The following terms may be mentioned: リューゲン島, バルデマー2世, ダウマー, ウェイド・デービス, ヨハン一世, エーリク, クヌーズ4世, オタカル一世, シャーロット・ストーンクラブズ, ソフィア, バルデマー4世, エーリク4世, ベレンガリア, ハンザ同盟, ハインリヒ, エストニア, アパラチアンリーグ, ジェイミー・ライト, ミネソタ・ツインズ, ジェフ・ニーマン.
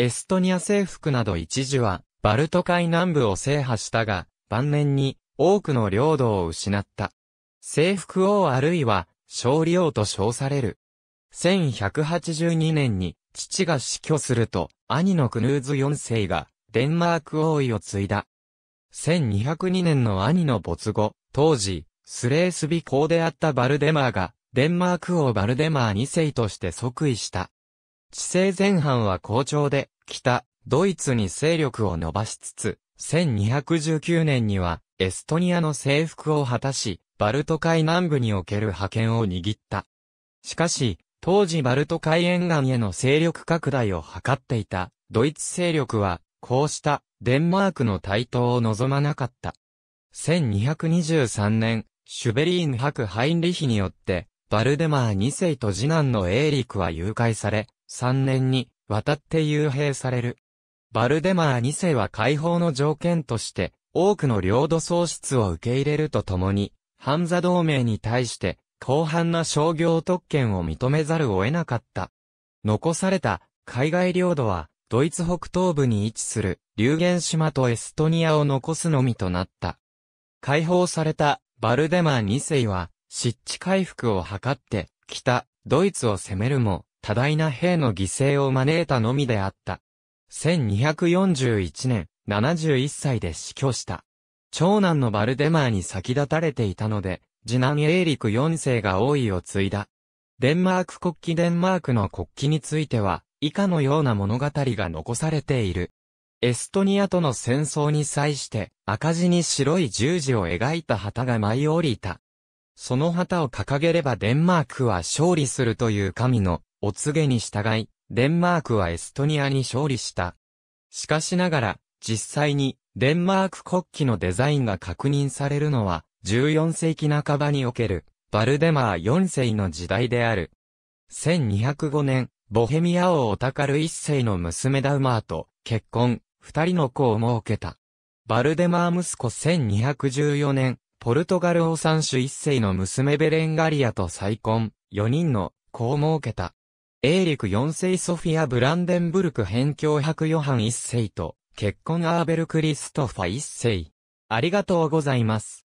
エストニア征服など一時はバルト海南部を制覇したが、晩年に多くの領土を失った。征服王あるいは勝利王と称される。1182年に父が死去すると、兄のクヌーズ4世がデンマーク王位を継いだ。1202年の兄の没後、当時、スレースビ公であったバルデマーが、デンマーク王バルデマー2世として即位した。治世前半は好調で、北、ドイツに勢力を伸ばしつつ、1219年には、エストニアの征服を果たし、バルト海南部における覇権を握った。しかし、当時バルト海沿岸への勢力拡大を図っていた、ドイツ勢力は、こうした、デンマークの台頭を望まなかった。1223年、シュベリーン伯ハインリヒによって、バルデマー2世と次男のエーリクは誘拐され、3年に渡って幽閉される。バルデマー2世は解放の条件として、多くの領土喪失を受け入れるとともに、ハンザ同盟に対して、広範な商業特権を認めざるを得なかった。残された海外領土は、ドイツ北東部に位置するリューゲン島とエストニアを残すのみとなった。解放されたバルデマー2世は失地回復を図って北ドイツを攻めるも多大な兵の犠牲を招いたのみであった。1241年71歳で死去した。長男のバルデマーに先立たれていたので次男エーリク4世が王位を継いだ。デンマーク国旗デンマークの国旗については以下のような物語が残されている。エストニアとの戦争に際して赤地に白い十字を描いた旗が舞い降りた。その旗を掲げればデンマークは勝利するという神のお告げに従い、デンマークはエストニアに勝利した。しかしながら実際にデンマーク国旗のデザインが確認されるのは14世紀半ばにおけるバルデマー4世の時代である。1205年。ボヘミア王オタカル一世の娘ダウマーと結婚、二人の子を設けた。バルデマー息子1214年、ポルトガル王三種一世の娘ベレンガリアと再婚、四人の子を設けた。エーリク四世ソフィア・ブランデンブルク辺境伯ヨハン一世と結婚アーベル・クリストファ一世。ありがとうございます。